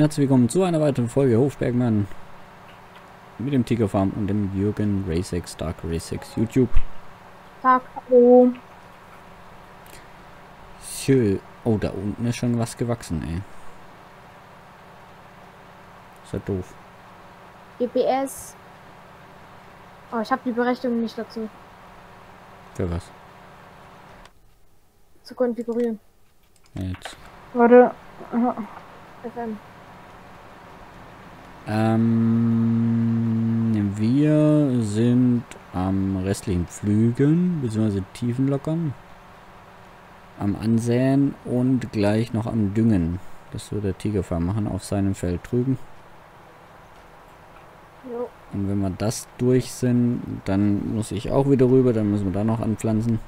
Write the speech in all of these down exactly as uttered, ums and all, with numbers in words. und herzlich willkommen zu einer weiteren Folge Hof Bergmann mit dem Tico Farm und dem Jürgen Rasex, Dark Rasex YouTube. Tag, hallo. Schön. Oh, da unten ist schon was gewachsen, ey. Ist ja doof. G P S. Oh, ich habe die Berechtigung nicht dazu. Für was? Zu konfigurieren. Jetzt. Warte. F M. Ähm, wir sind am restlichen Pflügen bzw. Tiefenlockern, am Ansäen und gleich noch am Düngen. Das wird der Tico Farm machen auf seinem Feld drüben. Jo. Und wenn wir das durch sind, dann muss ich auch wieder rüber, dann müssen wir da noch anpflanzen.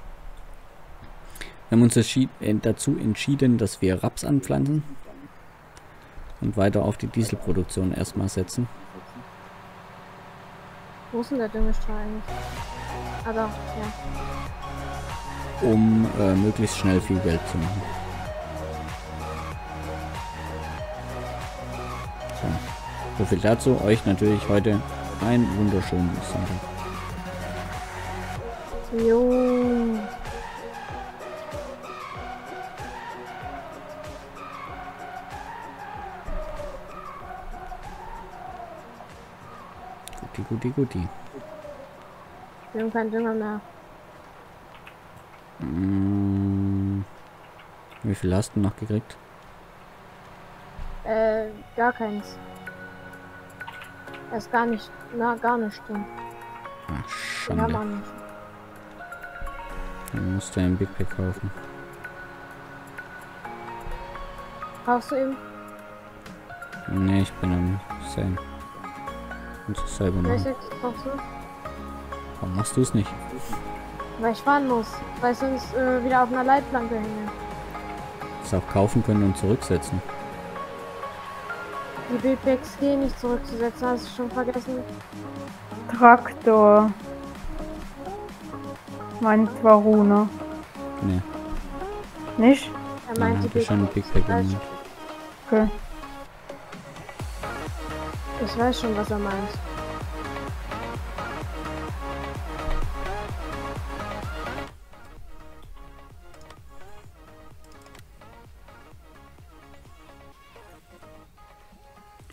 Wir haben uns dazu entschieden, dass wir Raps anpflanzen und weiter auf die Dieselproduktion erstmal setzen. Wo ist denn der Düngestrahl eigentlich? Also, ja. Um äh, möglichst schnell viel Geld zu machen. So, so viel dazu. Euch natürlich heute einen wunderschönen Sonntag. Jo. Guti, guti, guti. Wir haben keinen Dünger mehr. Mmh. Wie viel hast du noch gekriegt? Äh, gar keins. Erst gar nicht, na, gar nicht drin. Ach, Schande. Den haben wir nicht. Dann musst du ein Big Pack kaufen. Kaufst du eben? Nee, ich bin am Same. Selber machen. Warum machst du es nicht? Weil ich fahren muss, weil sonst äh, wieder auf einer Leitplanke hängen. Das auch kaufen können und zurücksetzen. Die Bildpacks gehen nicht zurückzusetzen, hast du schon vergessen? Traktor. Meint Varuna. Nee. Nicht? Er meint ja, die Big schon Big Pack gemeint. Okay. Ich weiß schon, was er meint.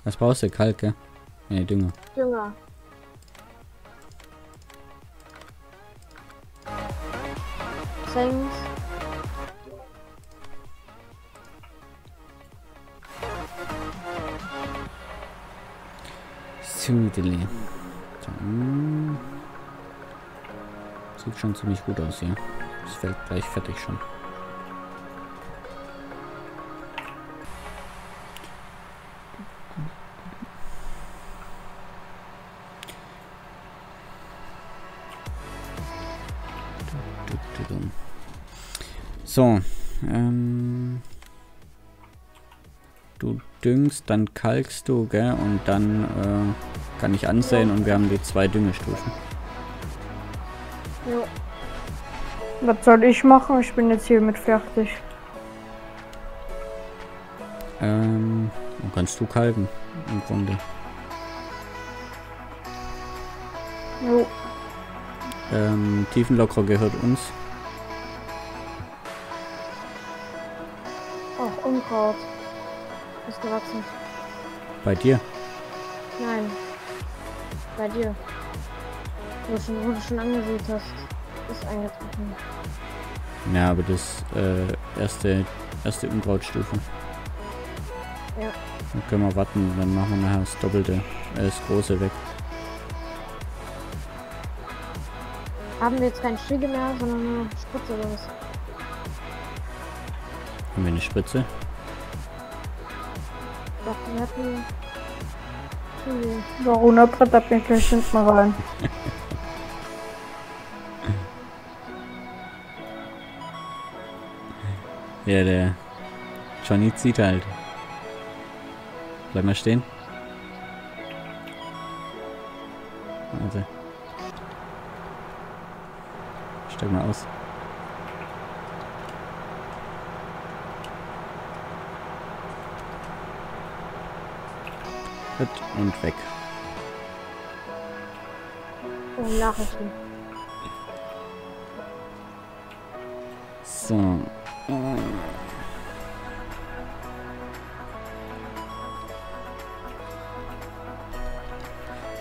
Was brauchst du? Kalke? Ne, Dünger. Dünger. Thanks. Sieht schon ziemlich gut aus hier. Das Feld gleich fertig schon. So, ähm, du düngst, dann kalkst du, gell? Und dann äh, kann ich ansehen und wir haben die zwei Düngestufen. Ja. Was soll ich machen? Ich bin jetzt hier mit fertig. Ähm, dann kannst du kalken im Grunde. Jo. Ähm, Tiefenlockerer gehört uns. Auch Unkraut ist gewachsen. Bei dir? Nein. Bei dir. Wo du schon, wo du schon angesehen hast, ist eingetroffen. Ja, aber das äh, erste, erste Unkrautstufe. Ja. Dann können wir warten, dann machen wir nachher das Doppelte, äh, das Große weg. Haben wir jetzt keine Stiege mehr, sondern nur eine Spritze oder was? Haben wir eine Spritze? Doch, wir hatten... Varuna Brett ab mir gleich hinten rein. Ja, der Johnny zieht halt. Bleib mal stehen. Also. Steig mal aus. und weg. Oh, Nachrichten. So.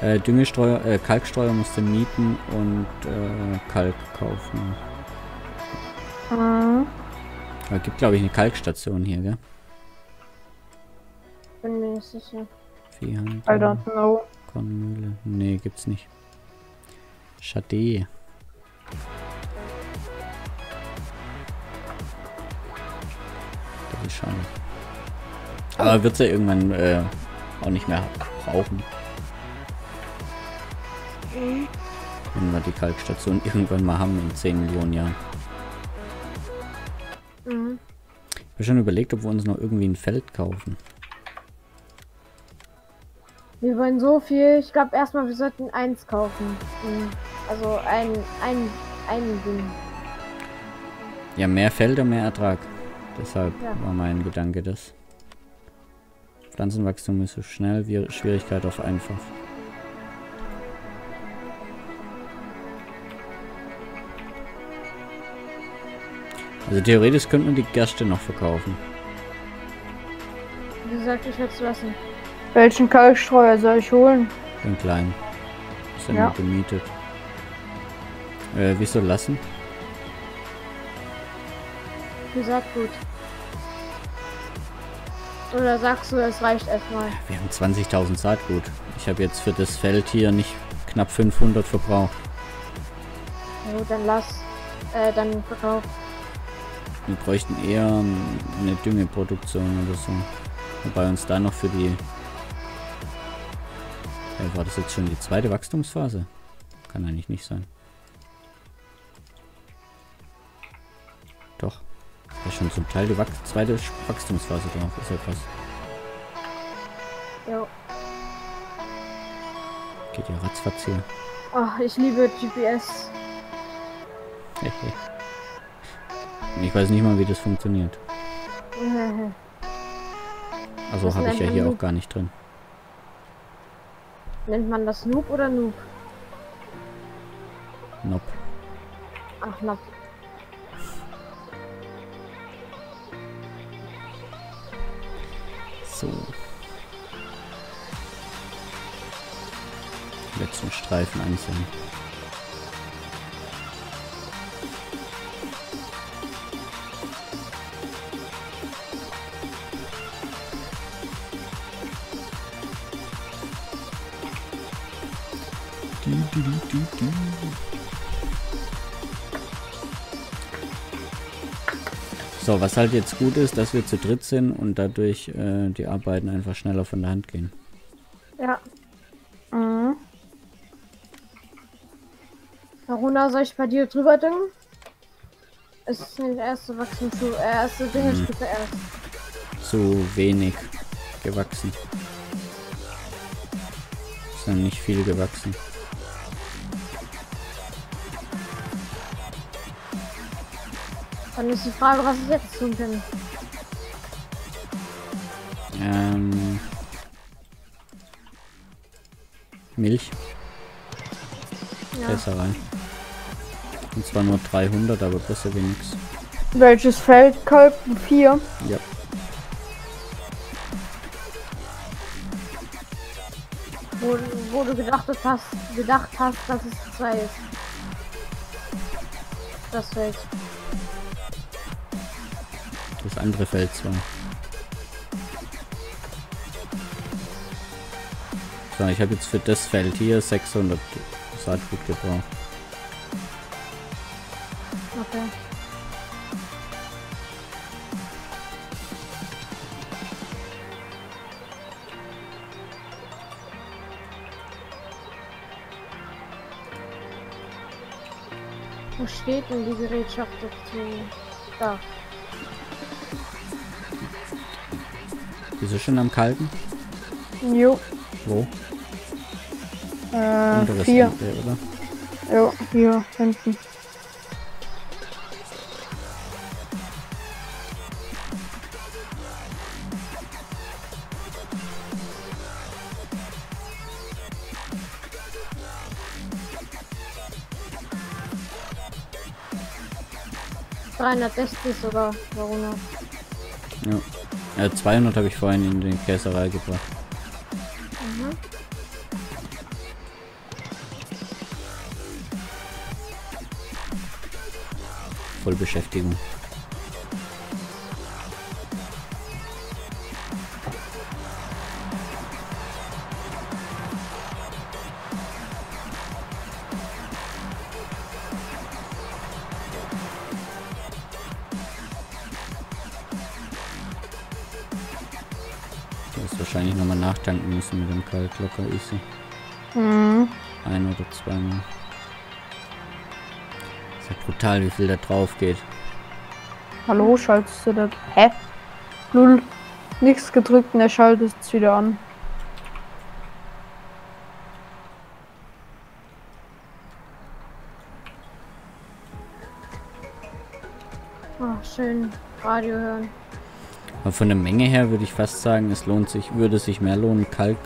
Äh, Düngestreuer, äh, Kalkstreuer musste mieten und äh, Kalk kaufen. Mhm. Da gibt, glaube ich, eine Kalkstation hier, gell? Bin mir nicht sicher. Viehhandel. I don't know. Kornmühle. Nee, gibt's nicht. Schade. Das ist schade. Aber wird's ja irgendwann äh, auch nicht mehr brauchen. Wenn wir die Kalkstation irgendwann mal haben in zehn Millionen Jahren. Mhm. Ich habe schon überlegt, ob wir uns noch irgendwie ein Feld kaufen. Wir wollen so viel. Ich glaube erstmal, wir sollten eins kaufen. Also ein, ein, ein Ding. Ja, mehr Felder, mehr Ertrag. Deshalb ja. war mein Gedanke das. Pflanzenwachstum ist so schnell wie Schwierigkeit auf einfach. Also theoretisch könnte man die Gerste noch verkaufen. Wie gesagt, ich hätte es lassen. Welchen Kalkstreuer soll ich holen? Den kleinen. Ist ja, ja. nur gemietet. Äh, wieso lassen? Wie gesagt, gut. Oder sagst du, es reicht erstmal? Wir haben zwanzigtausend Saatgut. Ich habe jetzt für das Feld hier nicht knapp fünfhundert verbraucht. Na gut, dann lass. Äh, dann verkauf. Wir bräuchten eher eine Düngeproduktion oder so. Wobei uns da noch für die... Ja, war das jetzt schon die zweite Wachstumsphase? Kann eigentlich nicht sein. Doch. Da ist schon zum Teil die Wach zweite Wachstumsphase drauf. Ist ja krass. Jo. Geht ja ratzfatz hier. Ach, ich liebe G P S. Ich weiß nicht mal, wie das funktioniert. Also habe ich ja hier auch gar nicht drin. Nennt man das Noob oder Noob? Nope. Ach, nope. So. Letzten Streifen einzeln. So, was halt jetzt gut ist, dass wir zu dritt sind und dadurch äh, die Arbeiten einfach schneller von der Hand gehen. Ja. Mhm. Verona, soll ich bei dir drüber düngen? Es ist nicht erste Wachstum zu äh, erste Dinge mhm. bitte erst. Zu wenig gewachsen. Ist dann nicht viel gewachsen. Dann ist die Frage, was ich jetzt tun kann. Ähm. Milch. Ja. Besser rein. Und zwar nur dreihundert, aber besser wie nix. Welches Feld? Kolben vier? Ja. Wo, wo du gedacht hast, gedacht hast, dass es zwei ist. Das Feld. Das andere Feld zwar. So, ich habe jetzt für das Feld hier sechshundert Saatgut gebraucht. Okay. Wo steht denn die Gerätschaft dazu? Da. Bist du schon am Kalten? Jo. Wo? Äh, vier. Oder? Jo, hier hinten. dreihundertsechzig sogar, warum noch? Ja. Ja, zweihundert habe ich vorhin in den Käserei gebracht. Mhm. Vollbeschäftigung. Wahrscheinlich nochmal nachtanken müssen mit dem Kaltlocker, easy. Mhm. Ein oder zweimal. Ist ja brutal, wie viel da drauf geht. Hallo, schaltest du das? Hä? Null. Nichts gedrückt und er schaltet es wieder an. Ach, schön Radio hören. Aber von der Menge her würde ich fast sagen, es lohnt sich, würde sich mehr lohnen, Kalk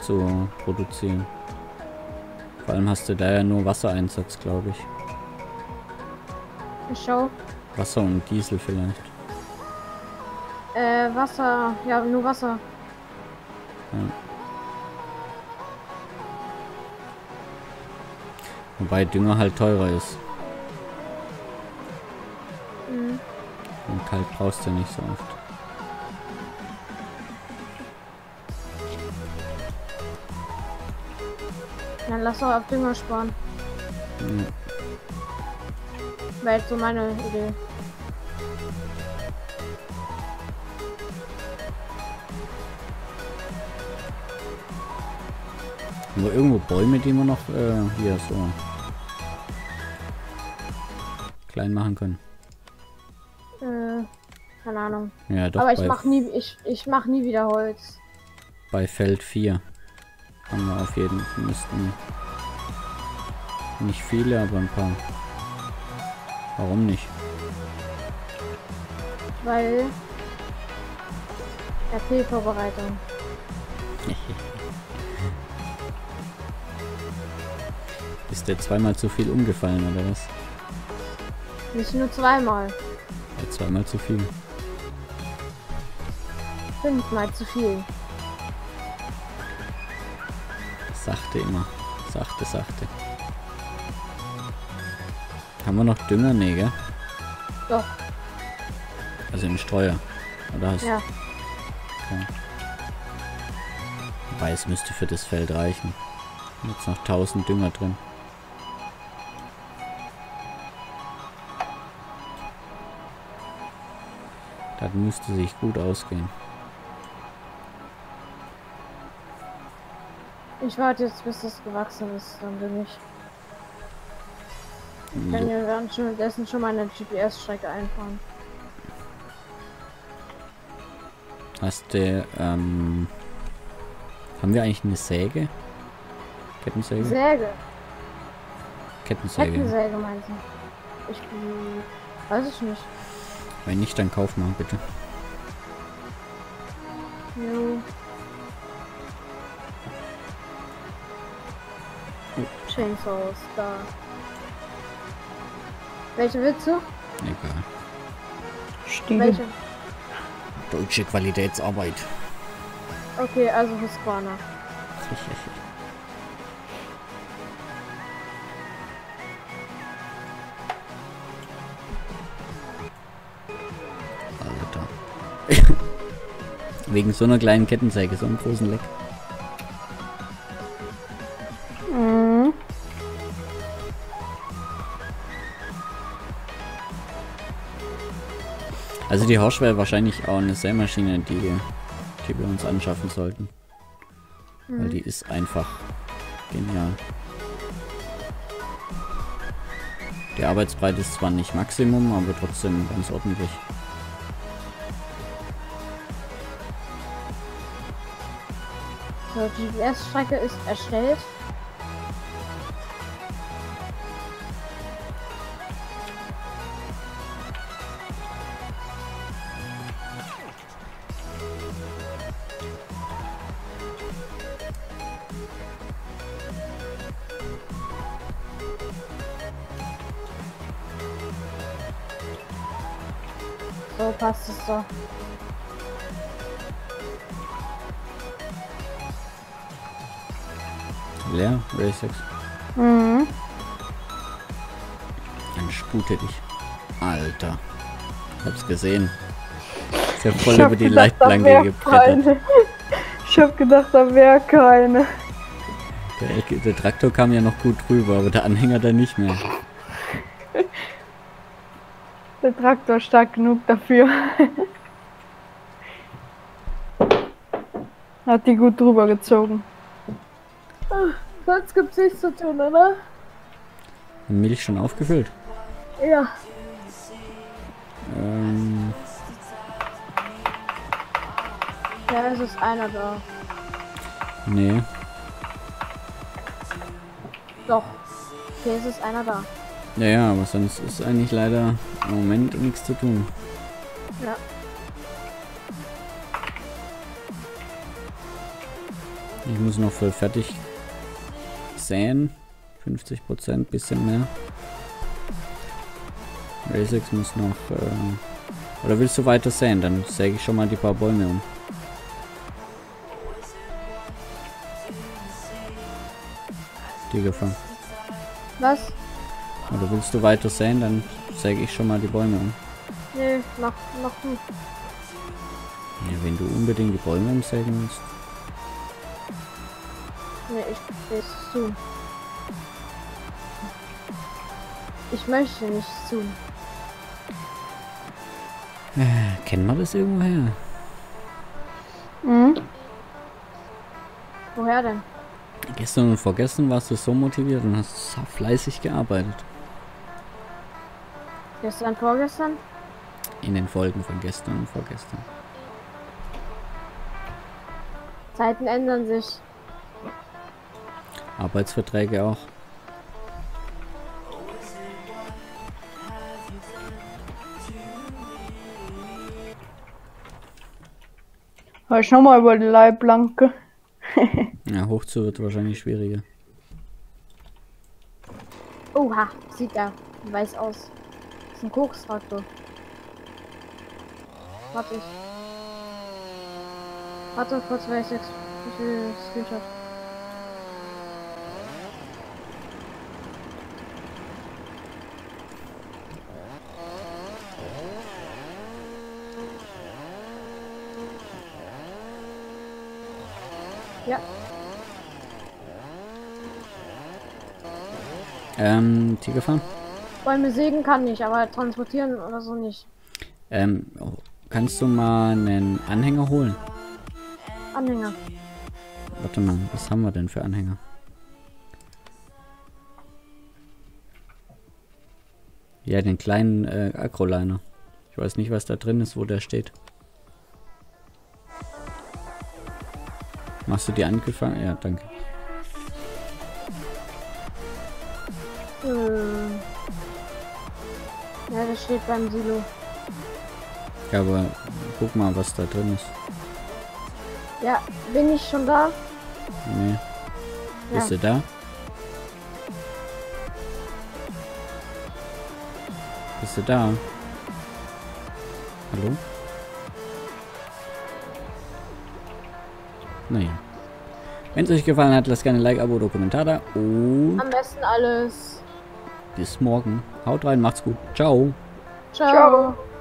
zu produzieren. Vor allem hast du da ja nur Wassereinsatz, glaube ich. Ich schau. Wasser und Diesel vielleicht. Äh, Wasser, ja, nur Wasser. Ja. Wobei Dünger halt teurer ist. Mhm. Und Kalk brauchst du nicht so oft. Dann lass doch auf Dünger sparen. Ja. Wäre jetzt so meine Idee. Nur irgendwo Bäume, die wir noch äh, hier so klein machen können. Keine Ahnung. Ja, doch. Aber ich mach nie, ich, ich mach nie wieder Holz. Bei Feld vier haben wir auf jeden Fall, müssten nicht viele, aber ein paar. Warum nicht? Weil R P-Vorbereitung. Ist der zweimal zu viel umgefallen oder was? Nicht nur zweimal. Ja, zweimal zu viel. Fünfmal zu viel. Sachte immer. Sachte, sachte. Haben wir noch Dünger? Nee, gell? Doch. Also im Streuer. Oder hast du? Ja. Okay. Weiß müsste für das Feld reichen. Jetzt noch tausend Dünger drin. Das müsste sich gut ausgehen. Ich warte jetzt, bis das gewachsen ist, dann bin ich. Ich kann ja dann schon stattdessen schon mal eine G P S-Strecke einfahren. Hast du, ähm... haben wir eigentlich eine Säge? Kettensäge? Säge! Kettensäge. Kettensäge meinst du? Ich bin... weiß ich nicht. Wenn nicht, dann kauf mal, bitte. Jo. Chainsaws, da. Welche willst du? Egal. Stiege. Welche? Deutsche Qualitätsarbeit. Okay, also Husqvarna. Alter. Wegen so einer kleinen Kettensäge, so einem großen Leck. Also die Horsch wäre wahrscheinlich auch eine Sämaschine, die, die wir uns anschaffen sollten. Mhm. Weil die ist einfach genial. Der Arbeitsbreit ist zwar nicht Maximum, aber trotzdem ganz ordentlich. So, die G P S-Strecke ist erstellt. so passt es doch. Leer, Rasex. Mhm. Dann spute dich. Alter. Ich hab's gesehen. Ist ja voll über die Leitplanke gebrettet. Ich hab gedacht, da wäre keine. Der, der Traktor kam ja noch gut rüber, aber der Anhänger da nicht mehr. Der Traktor stark genug dafür. Hat die gut drüber gezogen. Ach, sonst gibt's nichts zu tun, oder? Milch schon aufgefüllt? Ja. Ähm. Ja, es ist einer da. Nee. Doch. Hier ist es einer da. Ja, ja, aber sonst ist eigentlich leider im Moment nichts zu tun. Ja. Ich muss noch voll fertig säen. fünfzig Prozent, bisschen mehr. Rasex muss noch... Äh, oder willst du weiter säen? Dann säge ich schon mal die paar Bäume um. Die gefangen. Was? Oder willst du weiter säen? Dann säge ich schon mal die Bäume um. Nee, mach, mach gut. Ja, wenn du unbedingt die Bäume umsägen willst. Nee, ich möchte zu. Ich möchte nicht zu. Äh, kennen wir das irgendwoher? Mhm. Woher denn? Gestern und vorgestern warst du so motiviert und hast so fleißig gearbeitet. Gestern, vorgestern? In den Folgen von gestern und vorgestern. Zeiten ändern sich. Arbeitsverträge auch. War ich nochmal über die Leitplanke. Ja, hoch zu wird wahrscheinlich schwieriger. Oha, sieht er weiß aus. Das ist ein Kochstraktor. Warte ich. Warte kurz, weiß ich. Ich will Screenshot. Ja. Ähm, Tico Farm? Bäume sägen kann nicht, aber transportieren oder so nicht. Ähm, kannst du mal einen Anhänger holen? Anhänger. Warte mal, was haben wir denn für Anhänger? Ja, den kleinen äh, Agro-Liner. Ich weiß nicht, was da drin ist, wo der steht. Machst du die angefangen? Ja, danke. Hm. Ja, das steht beim Silo. Ja, aber guck mal, was da drin ist. Ja, bin ich schon da? Nee. Ja. Bist du da? Bist du da? Hallo? Naja. Wenn es euch gefallen hat, lasst gerne ein Like, Abo oder Kommentar da. Und am besten alles. Bis morgen. Haut rein, macht's gut. Ciao. Ciao. Ciao.